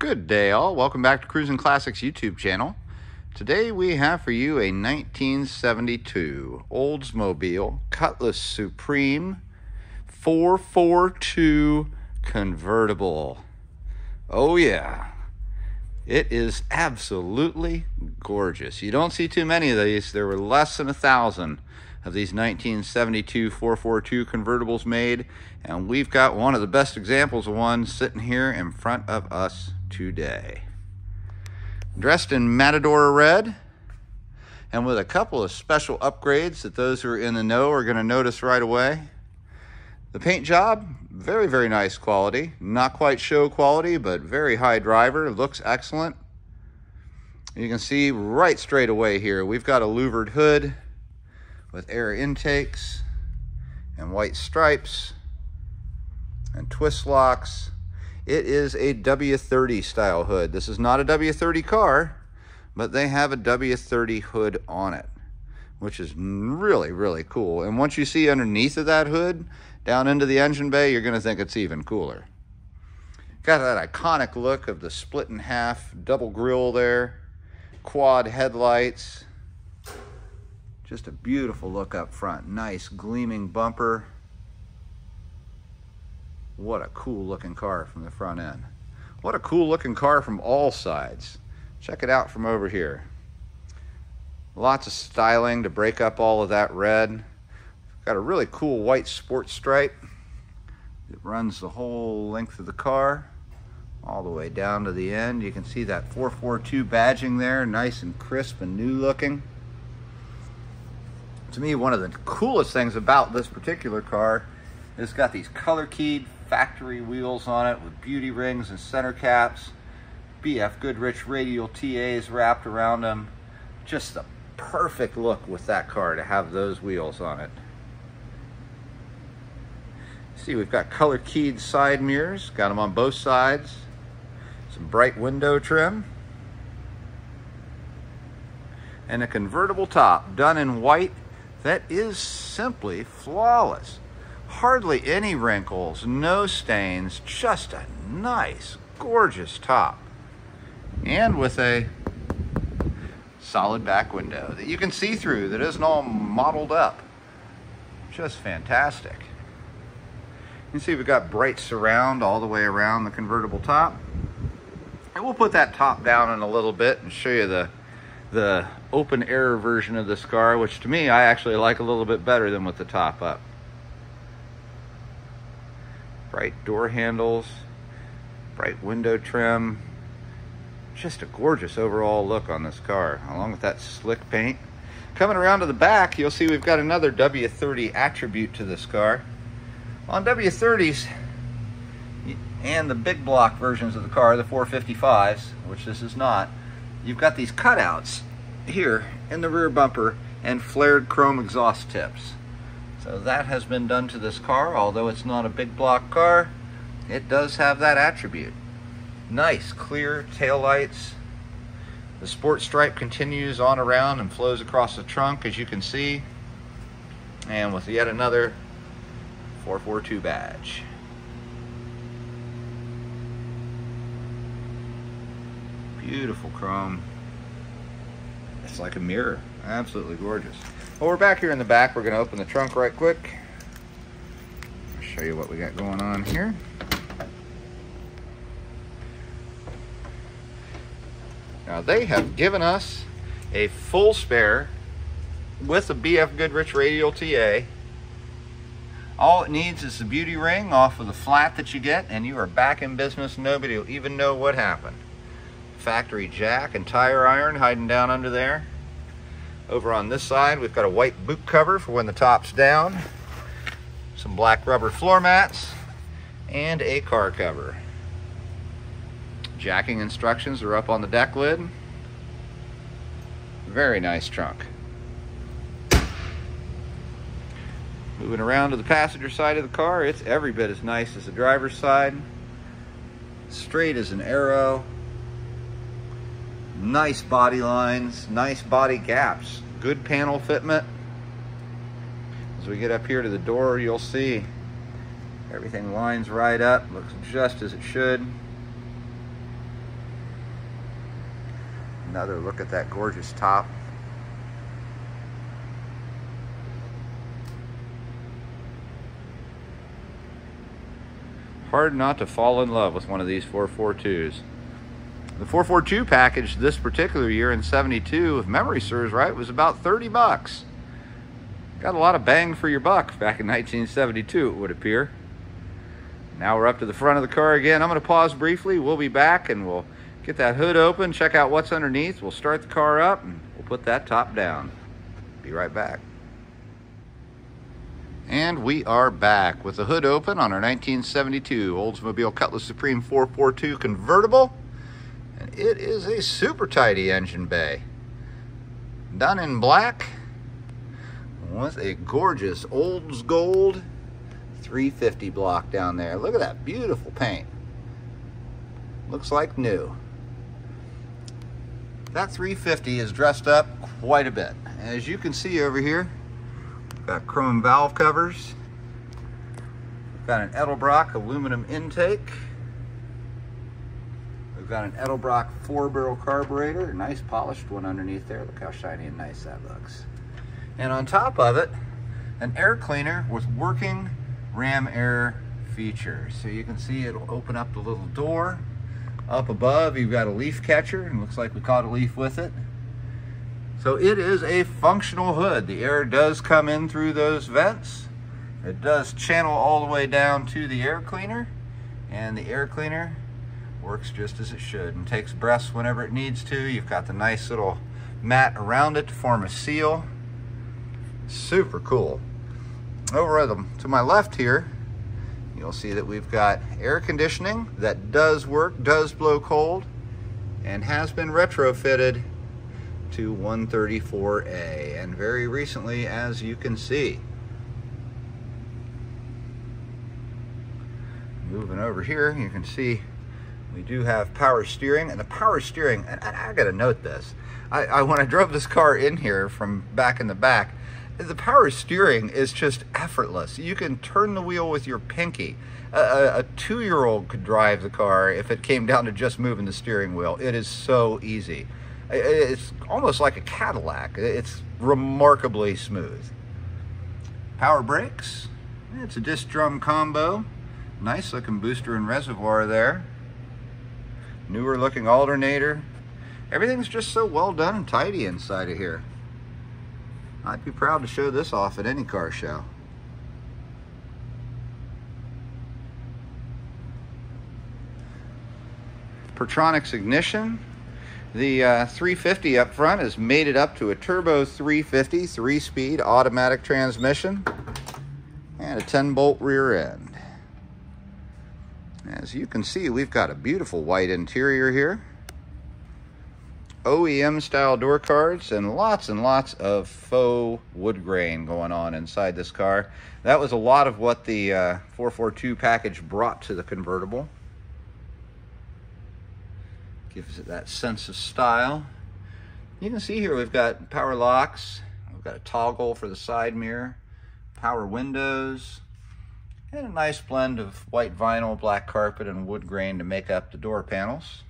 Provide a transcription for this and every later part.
Good day all, welcome back to Cruisin Classics YouTube channel. Today we have for you a 1972 Oldsmobile Cutlass Supreme 442 convertible. Oh yeah, it is absolutely gorgeous. You don't see too many of these. There were less than 1,000 of these 1972 442 convertibles made, and we've got one of the best examples of one sitting here in front of us today. Dressed in Matador red and with a couple of special upgrades that those who are in the know are going to notice right away. The paint job, very, very nice quality. Not quite show quality, but very high driver. Looks excellent. You can see right straight away here, we've got a louvered hood with air intakes and white stripes and twist locks. It is a W30 style hood. This is not a W30 car, but they have a W30 hood on it, which is really, really cool. And once you see underneath of that hood, down into the engine bay, you're gonna think it's even cooler. Got that iconic look of the split in half, double grille there, quad headlights. Just a beautiful look up front. Nice gleaming bumper. What a cool looking car from the front end. What a cool looking car from all sides. Check it out from over here. Lots of styling to break up all of that red. Got a really cool white sports stripe that runs the whole length of the car, all the way down to the end. You can see that 442 badging there, nice and crisp and new looking. To me, one of the coolest things about this particular car is it's got these color-keyed factory wheels on it with beauty rings and center caps. BF Goodrich Radial TAs wrapped around them. Just the perfect look with that car to have those wheels on it. See, we've got color-keyed side mirrors. Got them on both sides. Some bright window trim. And a convertible top done in white that is simply flawless. Hardly any wrinkles, no stains, just a nice, gorgeous top. And with a solid back window that you can see through, that isn't all mottled up. Just fantastic. You can see we've got bright surround all the way around the convertible top. And we'll put that top down in a little bit and show you the open air version of this car, which to me, I actually like a little bit better than with the top up. Bright door handles, bright window trim. Just a gorgeous overall look on this car, along with that slick paint. Coming around to the back, you'll see we've got another W30 attribute to this car. On W30s and the big block versions of the car, the 455s, which this is not, you've got these cutouts here in the rear bumper and flared chrome exhaust tips. So that has been done to this car. Although it's not a big block car, it does have that attribute. Nice clear taillights. The sports stripe continues on around and flows across the trunk, as you can see. And with yet another 442 badge. Beautiful chrome. It's like a mirror. Absolutely gorgeous. Well, we're back here in the back. We're going to open the trunk right quick. I'll show you what we got going on here. Now, they have given us a full spare with a BF Goodrich Radial TA. All it needs is the beauty ring off of the flat that you get, and you are back in business. Nobody will even know what happened. Factory jack and tire iron hiding down under there. Over on this side, we've got a white boot cover for when the top's down, some black rubber floor mats, and a car cover. Jacking instructions are up on the deck lid. Very nice trunk. Moving around to the passenger side of the car, it's every bit as nice as the driver's side. Straight as an arrow. Nice body lines, nice body gaps, good panel fitment. As we get up here to the door, you'll see Everything lines right up, looks just as it should. Another look at that gorgeous top. Hard not to fall in love with one of these 442s. The 442 package this particular year in 72, if memory serves right, was about 30 bucks. Got a lot of bang for your buck back in 1972, it would appear. Now we're up to the front of the car again. I'm going to pause briefly. We'll be back and we'll get that hood open, check out what's underneath. We'll start the car up and we'll put that top down. Be right back. And we are back with the hood open on our 1972 Oldsmobile Cutlass Supreme 442 convertible. And it is a super tidy engine bay. Done in black with a gorgeous Olds Gold 350 block down there. Look at that beautiful paint. Looks like new. That 350 is dressed up quite a bit. As you can see over here, we've got chrome valve covers. We've got an Edelbrock aluminum intake. We've got an Edelbrock 4-barrel carburetor. A nice polished one underneath there. Look how shiny and nice that looks. And on top of it, an air cleaner with working ram air features. So you can see it'll open up the little door. Up above, you've got a leaf catcher, and looks like we caught a leaf with it. So it is a functional hood. The air does come in through those vents. It does channel all the way down to the air cleaner, and the air cleaner works just as it should and takes breaths whenever it needs to. You've got the nice little mat around it to form a seal. Super cool. Over to my left here, you'll see that we've got air conditioning that does work, does blow cold, and has been retrofitted to 134A, and very recently, as you can see. Moving over here, you can see we do have power steering, and the power steering, and I gotta note this, when I drove this car in here from back in the back, the power steering is just effortless. You can turn the wheel with your pinky. A two-year-old could drive the car if it came down to just moving the steering wheel. It is so easy. It's almost like a Cadillac. It's remarkably smooth. Power brakes. It's a disc drum combo. Nice looking booster and reservoir there. Newer looking alternator. Everything's just so well done and tidy inside of here. I'd be proud to show this off at any car show. Pertronix ignition. The 350 up front is mated up to a turbo 350 3-speed automatic transmission and a 10-bolt rear end. As you can see, we've got a beautiful white interior here. OEM style door cards and lots of faux wood grain going on inside this car. That was a lot of what the 442 package brought to the convertible. Gives it that sense of style. You can see here we've got power locks, we've got a toggle for the side mirror, power windows, and a nice blend of white vinyl, black carpet, and wood grain to make up the door panels.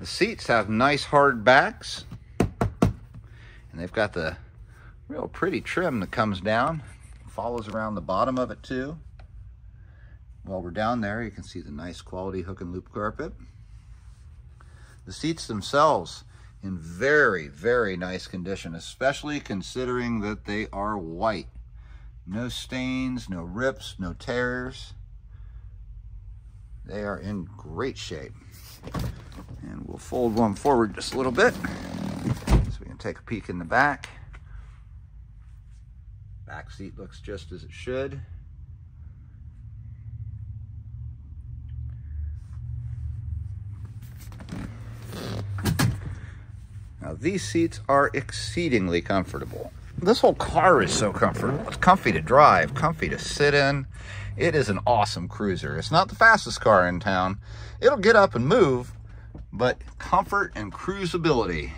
The seats have nice hard backs, and they've got the real pretty trim that comes down, follows around the bottom of it too. While we're down there, you can see the nice quality hook and loop carpet. The seats themselves in very, very nice condition, especially considering that they are white. No stains, no rips, no tears. They are in great shape. And we'll fold one forward just a little bit so we can take a peek in the back. Back seat looks just as it should. Now these seats are exceedingly comfortable. This whole car is so comfortable. It's comfy to drive, comfy to sit in. It is an awesome cruiser. It's not the fastest car in town. It'll get up and move, but comfort and cruisability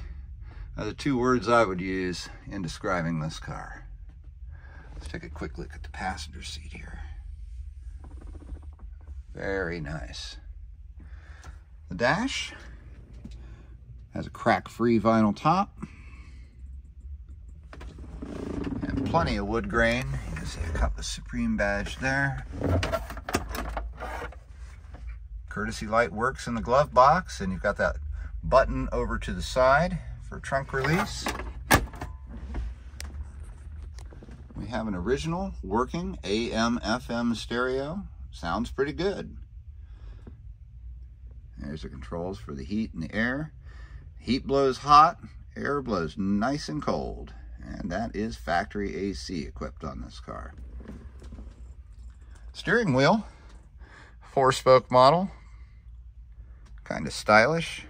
are the two words I would use in describing this car. Let's take a quick look at the passenger seat here. Very nice. The dash has a crack-free vinyl top and plenty of wood grain. You can see a Cutlass Supreme badge there. Courtesy light works in the glove box, and you've got that button over to the side for trunk release. We have an original working AM/FM stereo. Sounds pretty good. There's the controls for the heat and the air. Heat blows hot, air blows nice and cold, and that is factory AC equipped on this car. Steering wheel, 4-spoke model, kind of stylish.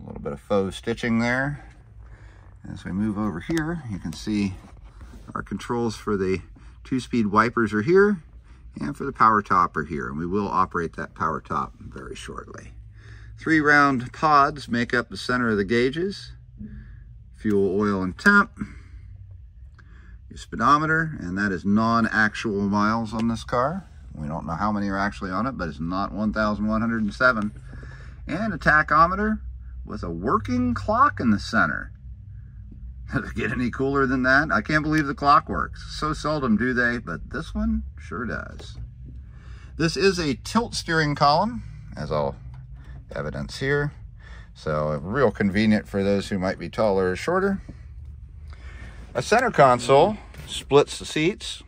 A little bit of faux stitching there. As we move over here, you can see our controls for the 2-speed wipers are here, and for the power top are here, and we will operate that power top very shortly. 3 round pods make up the center of the gauges. Fuel, oil, and temp. Your speedometer, and that is non-actual miles on this car. We don't know how many are actually on it, but it's not 1,107. And a tachometer with a working clock in the center. Does it get any cooler than that? I can't believe the clock works. So seldom do they, but this one sure does. This is a tilt steering column, as I'll evidence here. So real convenient for those who might be taller or shorter. A center console splits the seats.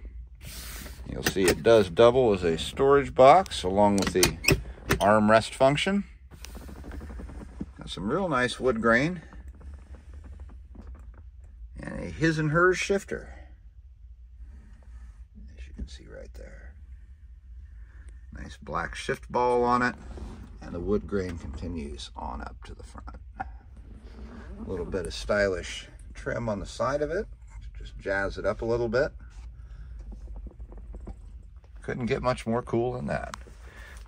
You'll see it does double as a storage box along with the armrest function. Got some real nice wood grain. And a his and hers shifter, as you can see right there. Nice black shift ball on it, and the wood grain continues on up to the front. A little bit of stylish trim on the side of it, just jazz it up a little bit. Couldn't get much more cool than that.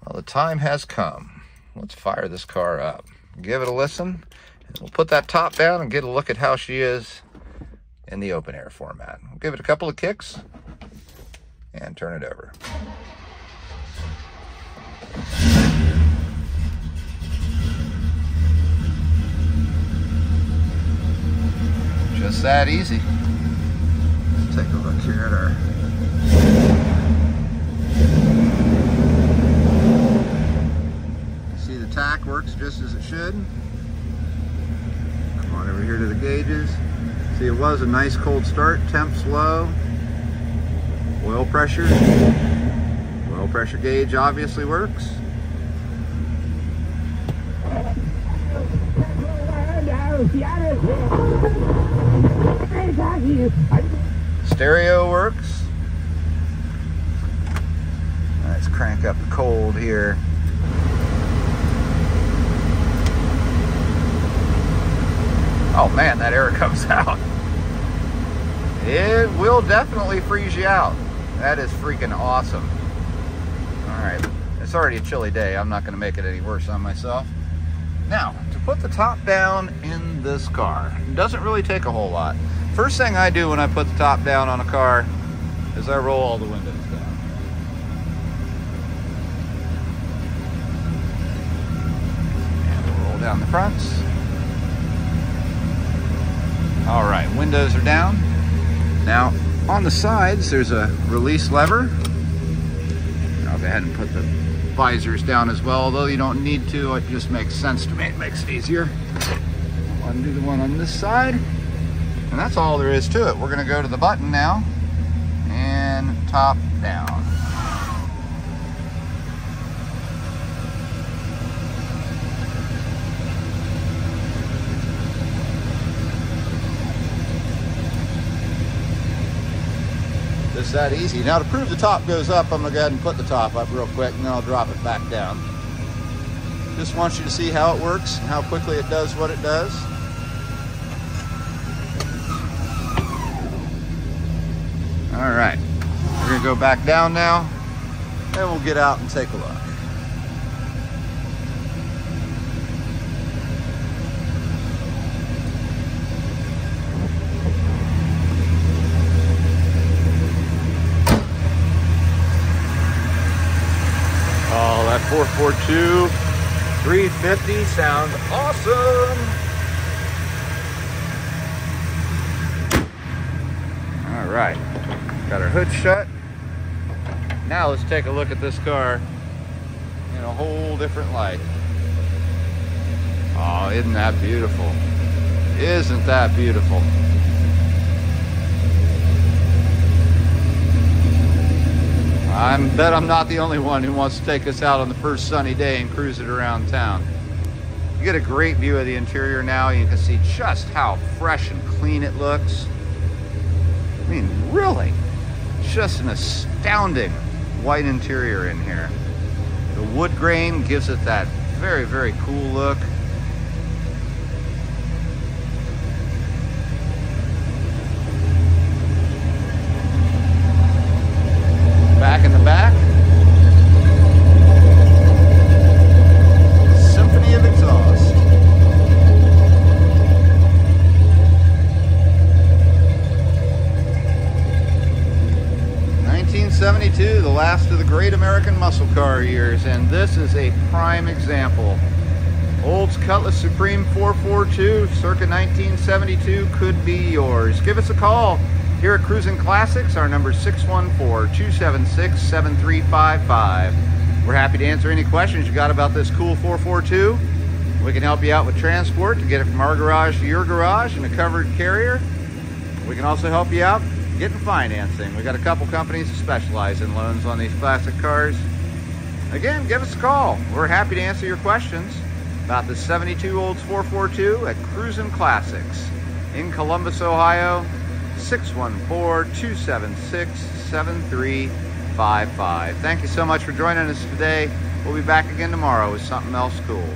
Well, the time has come. Let's fire this car up, give it a listen, and we'll put that top down and get a look at how she is in the open air format. We'll give it a couple of kicks and turn it over. Just that easy. Let's take a look here at our see the tack works just as it should. Come on over here to the gauges. See, it was a nice cold start, temps low, oil pressure gauge obviously works. Stereo works. Let's crank up the cold here. Oh man, that air comes out. It will definitely freeze you out. That is freaking awesome. All right, it's already a chilly day. I'm not gonna make it any worse on myself. Now, to put the top down in this car, it doesn't really take a whole lot. First thing I do when I put the top down on a car is I roll all the windows down. And we'll roll down the fronts. All right, windows are down. Now, on the sides, there's a release lever. I'll go ahead and put the visors down as well, although you don't need to. It just makes sense to me. It makes it easier. I'll undo the one on this side. And that's all there is to it. We're gonna go to the button now and top down. It's that easy. Now to prove the top goes up, I'm going to go ahead and put the top up real quick, and then I'll drop it back down. Just want you to see how it works and how quickly it does what it does. All right, we're going to go back down now, and we'll get out and take a look. 442 350 sounds awesome. All right, got our hood shut. Now let's take a look at this car in a whole different light. Oh, isn't that beautiful? Isn't that beautiful? I bet I'm not the only one who wants to take this out on the first sunny day and cruise it around town. You get a great view of the interior now. You can see just how fresh and clean it looks. I mean, really, just an astounding white interior in here. The wood grain gives it that very, very cool look. Back in the back. Symphony of exhaust. '72, the last of the great American muscle car years, and this is a prime example. Olds Cutlass Supreme 442, circa 1972, could be yours. Give us a call. Here at Cruisin Classics, our number is 614-276-7355. We're happy to answer any questions you got about this cool 442. We can help you out with transport to get it from our garage to your garage in a covered carrier. We can also help you out getting financing. We got a couple companies that specialize in loans on these classic cars. Again, give us a call. We're happy to answer your questions about the 72 Olds 442 at Cruisin Classics in Columbus, Ohio. 614-276-7355. Thank you so much for joining us today. We'll be back again tomorrow with something else cool.